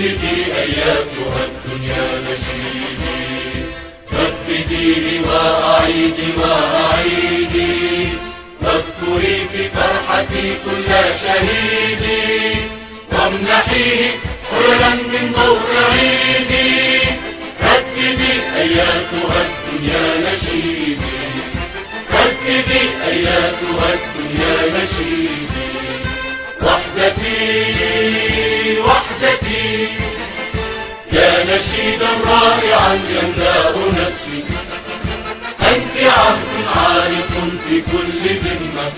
رددي أيتها الدنيا نسيبي، رددي وأعيدي وأعيدي، واذكري في فرحتي كل شهيدي، وامنحيه حرلا من ضوء عيدي، رددي أيتها الدنيا نسيبي، رددي أيتها الدنيا نسيبي، وحدتي وحدتي يا نشيدا رائعا يملأ نفسي، أنت عهد عالق في كل ذمة،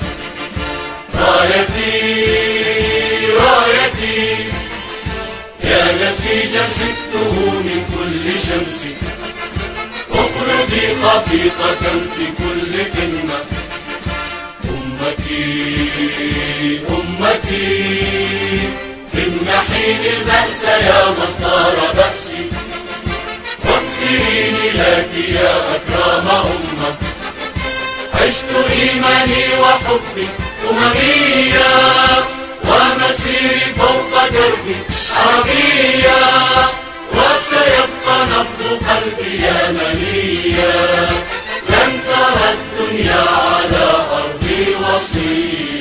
رايتي رايتي يا نسيجا حكته من كل شمس، اخلدي خفيقة في كل قمة، أمتي أمتي امنحيني البأس يا مصدر بأسي، واذكريني لك يا أكرم أمة، عشت إيماني وحبي أممية، ومسيري فوق دربي عربية، وسيبقى نبض قلبي يمنية، لن ترى الدنيا على أرضي وصية.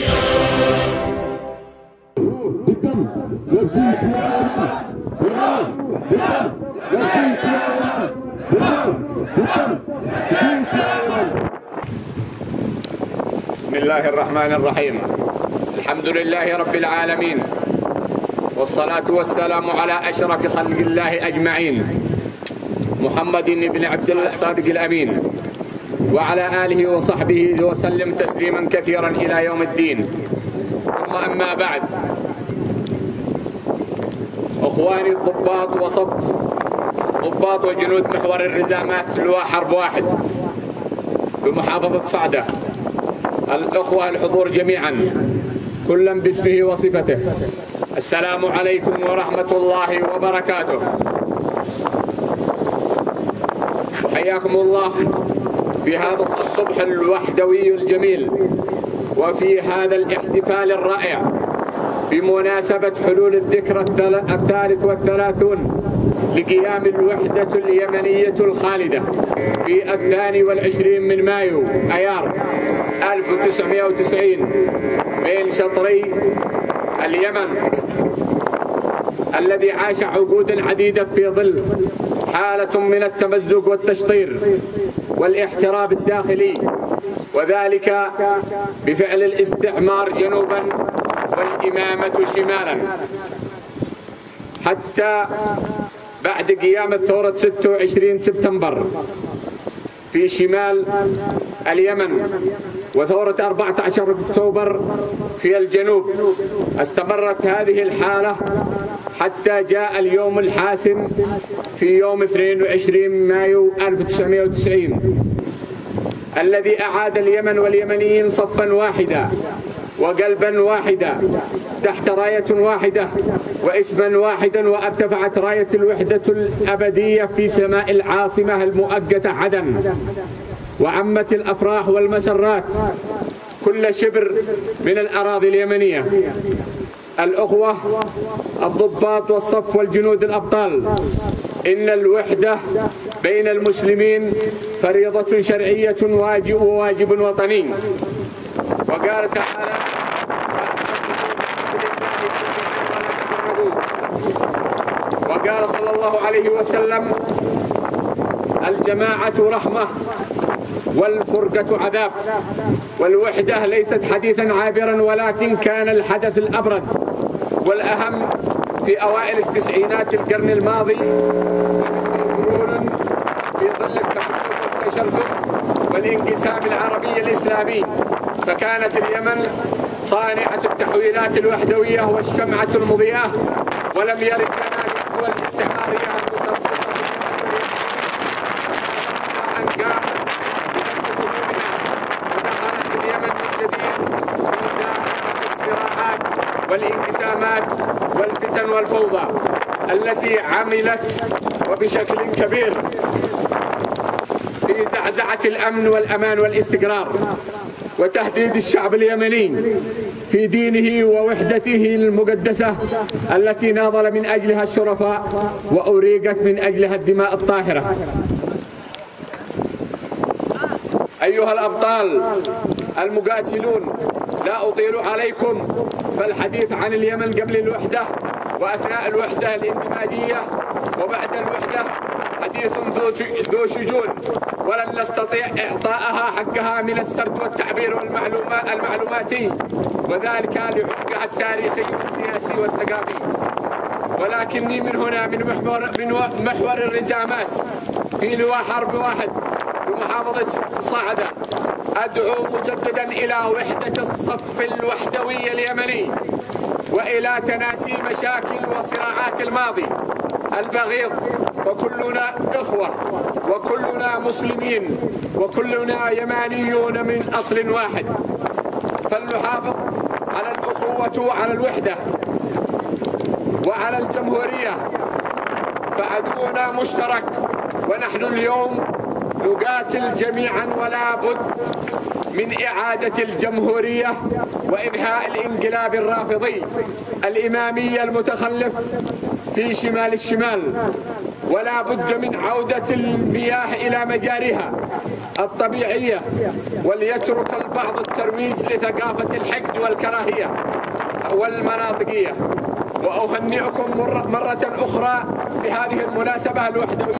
بسم الله الرحمن الرحيم. الحمد لله رب العالمين، والصلاة والسلام على أشرف خلق الله أجمعين، محمد بن عبد الله الصادق الأمين، وعلى آله وصحبه وسلم تسليما كثيرا إلى يوم الدين. ثم أما بعد، إخواني الضباط ضباط وجنود محور الرزامات لواء حرب واحد بمحافظة صعدة، الأخوة الحضور جميعا كلا باسمه وصفته، السلام عليكم ورحمة الله وبركاته. وحياكم الله في هذا الصبح الوحدوي الجميل، وفي هذا الاحتفال الرائع بمناسبة حلول الذكرى 33 لقيام الوحدة اليمنية الخالدة في 22 من مايو أيار 1990 بين شطري اليمن، الذي عاش عقودا عديدة في ظل حالة من التمزق والتشطير والاحتراب الداخلي، وذلك بفعل الاستعمار جنوبا والإمامة شمالا، حتى بعد قيام الثورة 26 سبتمبر في شمال اليمن، وثورة 14 أكتوبر في الجنوب. استمرت هذه الحالة حتى جاء اليوم الحاسم في يوم 22 مايو 1990، الذي أعاد اليمن واليمنيين صفا واحدا وقلبا واحدا تحت راية واحدة واسما واحدا، وارتفعت راية الوحدة الأبدية في سماء العاصمة المؤقتة عدن، وعمت الأفراح والمسرات كل شبر من الأراضي اليمنية. الأخوة الضباط والصف والجنود الأبطال، إن الوحدة بين المسلمين فريضة شرعية وواجب وطني، وقال تعالى: وقال صلى الله عليه وسلم: الجماعة رحمة والفرقة عذاب. والوحدة ليست حديثا عابرا، ولكن كان الحدث الأبرز والأهم في أوائل التسعينات القرن الماضي، قرونا في ظل التمزق والتشرذم والانقسام العربي الإسلامي، فكانت اليمن صانعة التحويلات الوحدوية والشمعة المضيئة، ولم يرد لنا القوى الاستعمارية المتربصة أن قامت بنفس ودخلت اليمن من جديد في دائرة الصراعات والانقسامات والفتن والفوضى التي عملت وبشكل كبير في زعزعة الأمن والأمان والاستقرار وتهديد الشعب اليمني في دينه ووحدته المقدسة التي ناضل من أجلها الشرفاء وأريقت من أجلها الدماء الطاهرة. أيها الأبطال المقاتلون، لا أطيل عليكم، فالحديث عن اليمن قبل الوحدة وأثناء الوحدة الاندماجية وبعد الوحدة حديث ذو شجون، ولن نستطيع إعطائها حقها من السرد والتعبير المعلوماتي، وذلك لعمقها التاريخي والسياسي والثقافي. ولكني من هنا من محور الرزامات في لواء حرب واحد بمحافظة صعدة أدعو مجددا إلى وحدة الصف الوحدوي اليمني، وإلى تناسي مشاكل وصراعات الماضي البغيض، وكلنا إخوة، وكلنا مسلمين، وكلنا يمانيون من أصل واحد، فلنحافظ على الأخوة وعلى الوحدة وعلى الجمهورية، فعدونا مشترك، ونحن اليوم نقاتل جميعا، ولا بد من إعادة الجمهورية وإنهاء الانقلاب الرافضي الإمامي المتخلف في شمال الشمال، ولا بد من عودة المياه إلى مجاريها الطبيعية، وليترك البعض الترويج لثقافة الحقد والكراهية والمناطقية. وأهنئكم مرة أخرى بهذه المناسبة الوحدوية.